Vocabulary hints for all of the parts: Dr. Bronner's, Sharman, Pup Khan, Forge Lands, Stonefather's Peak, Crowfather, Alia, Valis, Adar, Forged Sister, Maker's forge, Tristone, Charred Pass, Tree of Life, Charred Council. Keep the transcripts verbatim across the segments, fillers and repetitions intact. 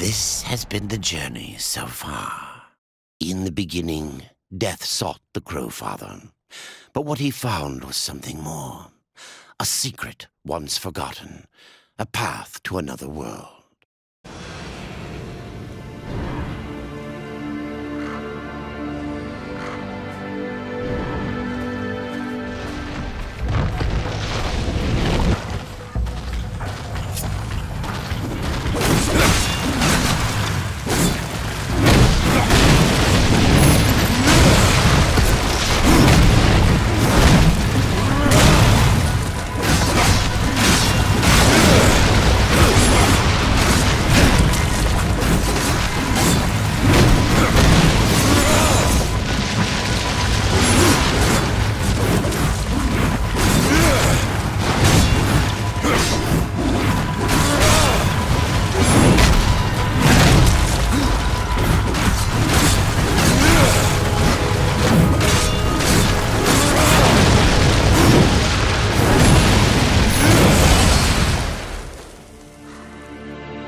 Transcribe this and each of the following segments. This has been the journey so far. In the beginning, death sought the Crowfather, but what he found was something more. A secret once forgotten, a path to another world.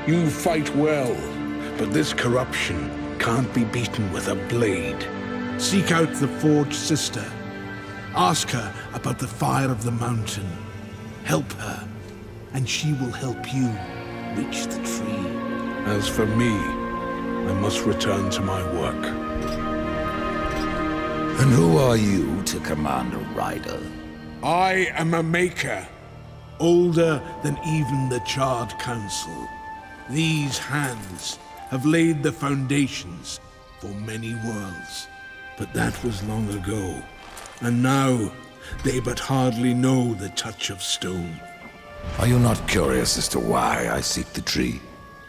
You fight well, but this corruption can't be beaten with a blade. Seek out the Forged Sister. Ask her about the fire of the mountain. Help her, and she will help you reach the tree. As for me, I must return to my work. And who are you to command a rider? I am a Maker, older than even the Charred Council. These hands have laid the foundations for many worlds, but that was long ago, and now they but hardly know the touch of stone. Are you not curious as to why I seek the tree?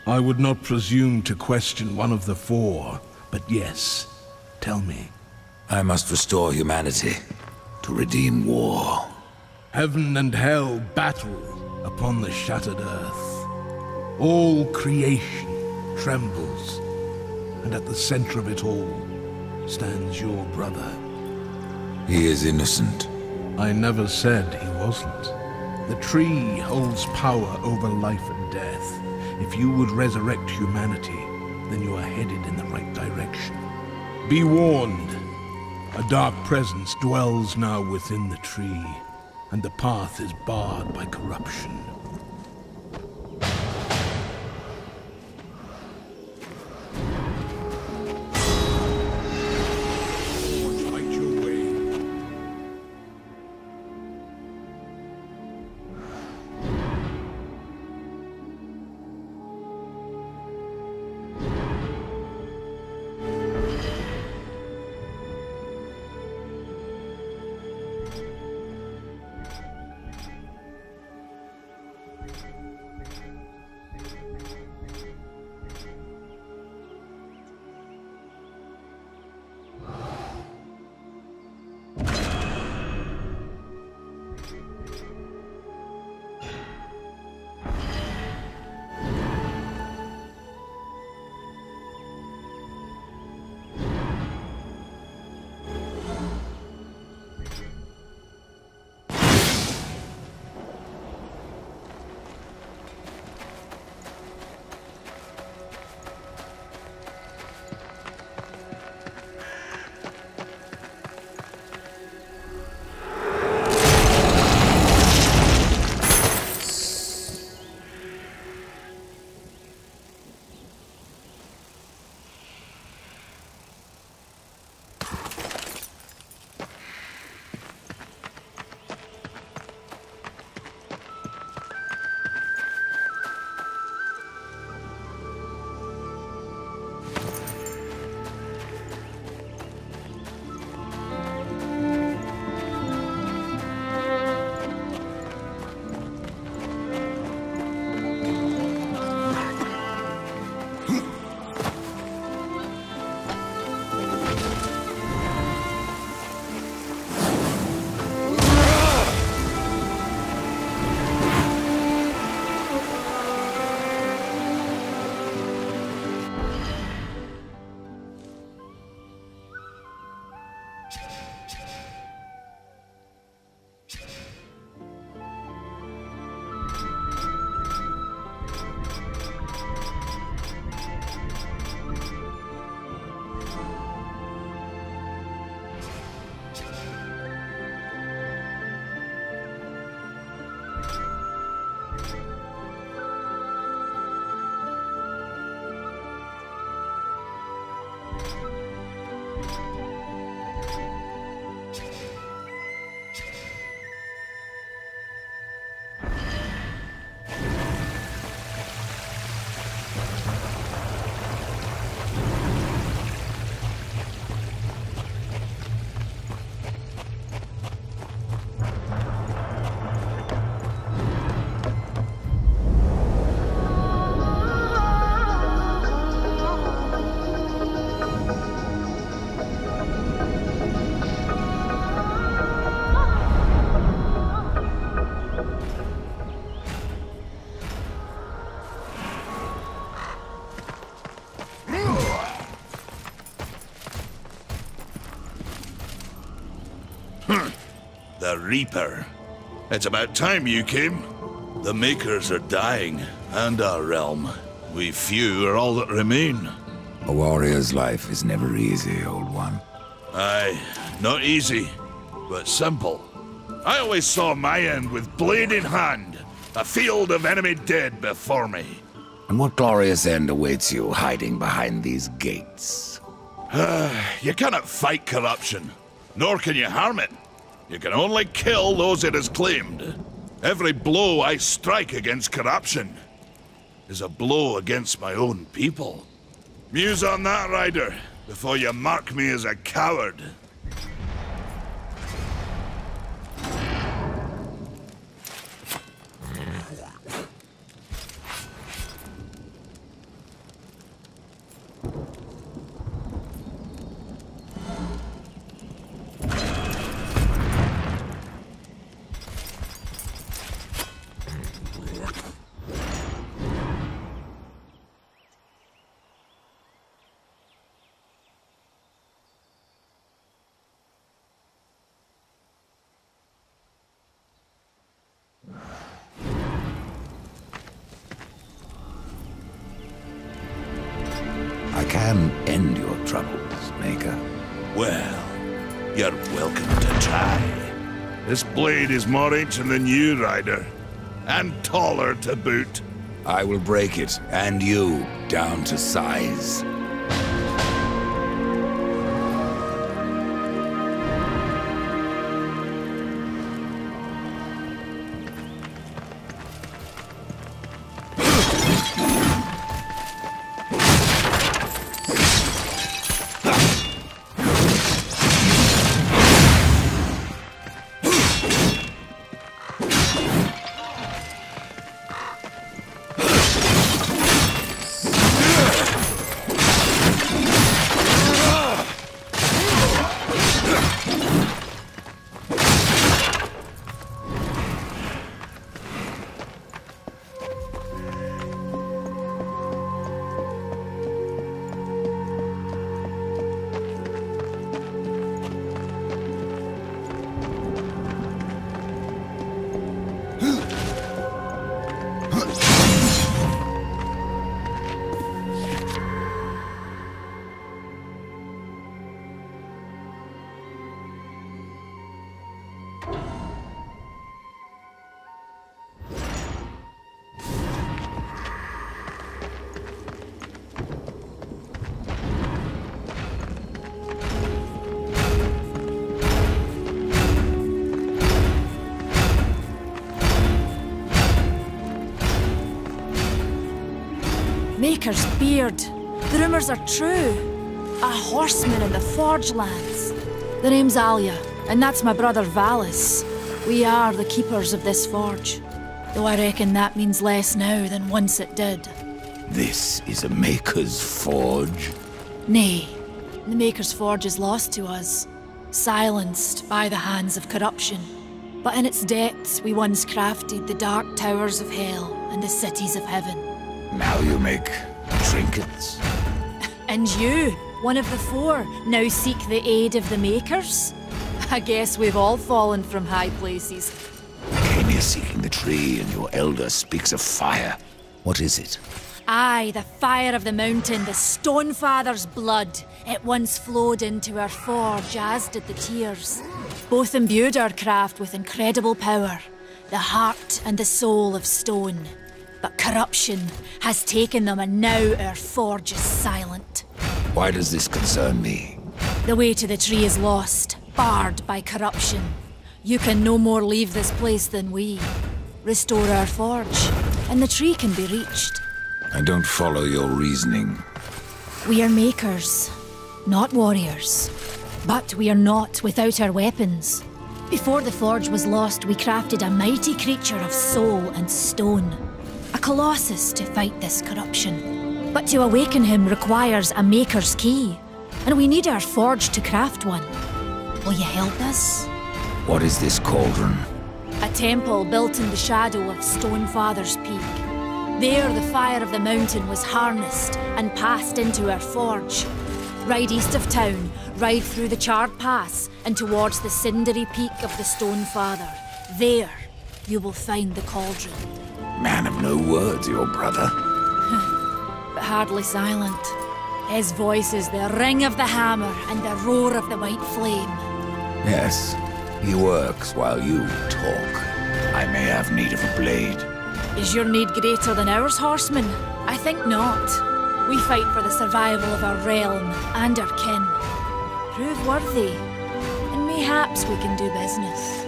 I would not presume to question one of the four, but yes, tell me. I must restore humanity, to redeem war. Heaven and hell battle upon the shattered earth. All creation trembles, and at the center of it all stands your brother. He is innocent. I never said he wasn't. The tree holds power over life and death. If you would resurrect humanity, then you are headed in the right direction. Be warned, a dark presence dwells now within the tree, and the path is barred by corruption. the Reaper. It's about time you came. The Makers are dying, and our realm. We few are all that remain. A warrior's life is never easy, old one. Aye, not easy, but simple. I always saw my end with blade in hand, a field of enemy dead before me. And what glorious end awaits you hiding behind these gates? You cannot fight corruption, nor can you harm it. You can only kill those it has claimed. Every blow I strike against corruption is a blow against my own people. Muse on that, Rider, before you mark me as a coward. This blade is more ancient than you, Rider, and taller to boot. I will break it, and you, down to size. Maker's beard. The rumors are true. A horseman in the Forge Lands. The name's Alia, and that's my brother Valis. We are the keepers of this forge. Though I reckon that means less now than once it did. This is a Maker's forge? Nay. The Maker's forge is lost to us, silenced by the hands of corruption. But in its depths we once crafted the dark towers of hell and the cities of heaven. Now you make trinkets. And you, one of the four, now seek the aid of the Makers? I guess we've all fallen from high places. I came here seeking the tree, and your elder speaks of fire. What is it? Aye, the fire of the mountain, the Stonefather's blood. It once flowed into our forge, as did the tears. Both imbued our craft with incredible power, the heart and the soul of stone. But corruption has taken them, and now our forge is silent. Why does this concern me? The way to the tree is lost, barred by corruption. You can no more leave this place than we. Restore our forge, and the tree can be reached. I don't follow your reasoning. We are Makers, not warriors. But we are not without our weapons. Before the forge was lost, we crafted a mighty creature of soul and stone. A colossus to fight this corruption. But to awaken him requires a Maker's key, and we need our forge to craft one. Will you help us? What is this cauldron? A temple built in the shadow of Stonefather's Peak. There the fire of the mountain was harnessed and passed into our forge. Ride east of town, ride through the Charred Pass and towards the cindery peak of the Stonefather. There, you will find the cauldron. Man of no words, your brother. But hardly silent. His voice is the ring of the hammer and the roar of the white flame. Yes, he works while you talk. I may have need of a blade. Is your need greater than ours, horseman? I think not. We fight for the survival of our realm and our kin. Prove worthy, and mayhaps we can do business.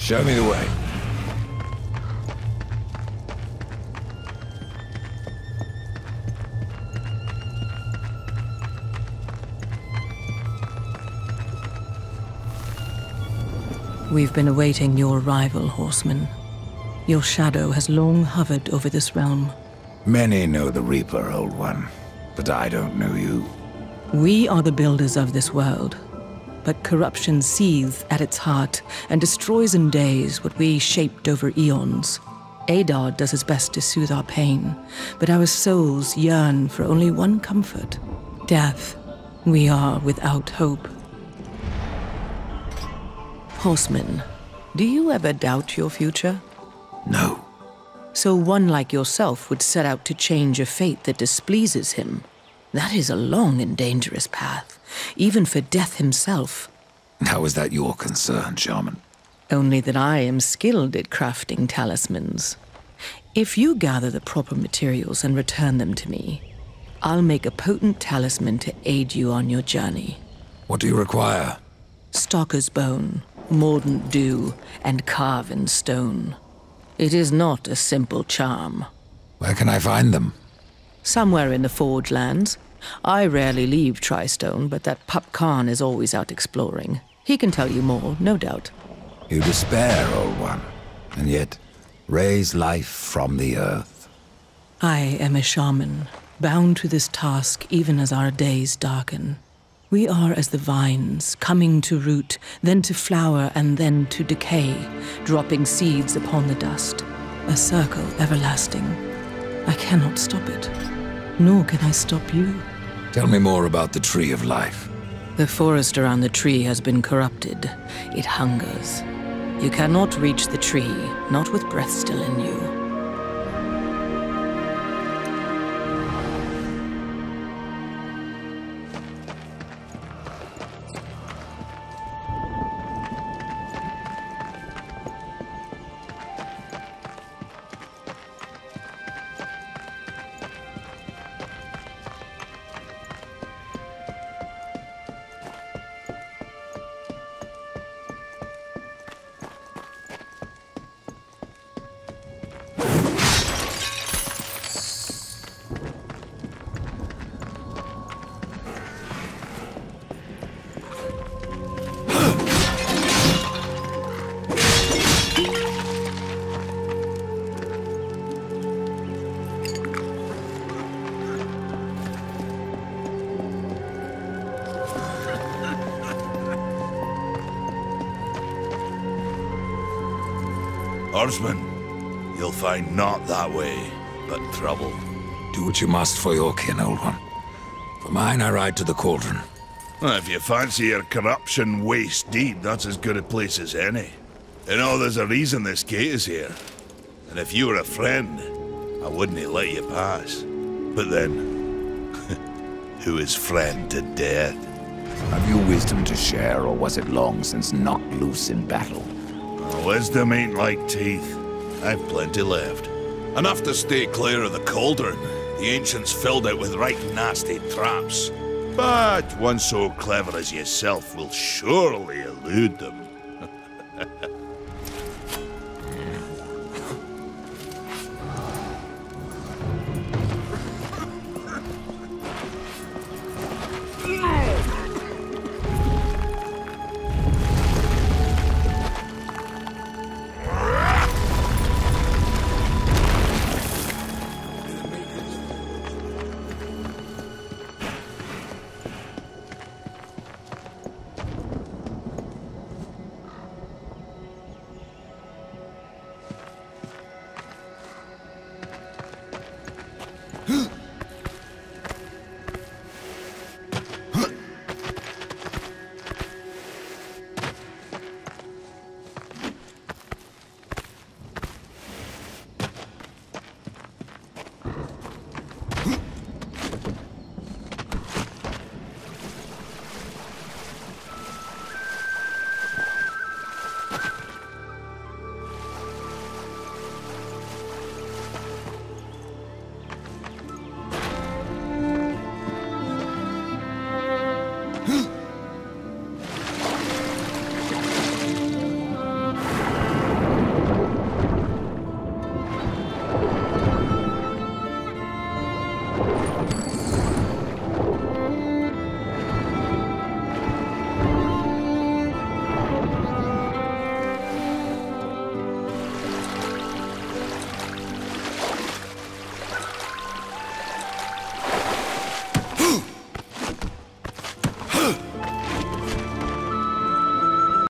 Show me the way. We've been awaiting your arrival, horseman. Your shadow has long hovered over this realm. Many know the Reaper, old one, but I don't know you. We are the builders of this world. But corruption seethes at its heart and destroys in days what we shaped over eons. Adar does his best to soothe our pain, but our souls yearn for only one comfort: death. We are without hope. Horseman, do you ever doubt your future? No. So one like yourself would set out to change a fate that displeases him. That is a long and dangerous path, even for death himself. How is that your concern, Sharman? Only that I am skilled at crafting talismans. If you gather the proper materials and return them to me, I'll make a potent talisman to aid you on your journey. What do you require? Stalker's bone, mordant dew, and carven stone. It is not a simple charm. Where can I find them? Somewhere in the Forge Lands. I rarely leave Tristone, but that Pup Khan is always out exploring. He can tell you more, no doubt. You despair, old one, and yet raise life from the earth. I am a shaman, bound to this task even as our days darken. We are as the vines, coming to root, then to flower, and then to decay, dropping seeds upon the dust, a circle everlasting. I cannot stop it. Nor can I stop you. Tell me more about the Tree of Life. The forest around the tree has been corrupted. It hungers. You cannot reach the tree, not with breath still in you. Horseman, you'll find not that way, but trouble. Do what you must for your kin, old one. For mine, I ride to the cauldron. Well, if you fancy your corruption waist deep, that's as good a place as any. You know, there's a reason this gate is here. And if you were a friend, I wouldn't let you pass. But then, who is friend to death? Have you wisdom to share, or was it long since knocked loose in battle? Wisdom ain't like teeth. I've plenty left. Enough to stay clear of the cauldron. The ancients filled it with right nasty traps. But one so clever as yourself will surely elude them.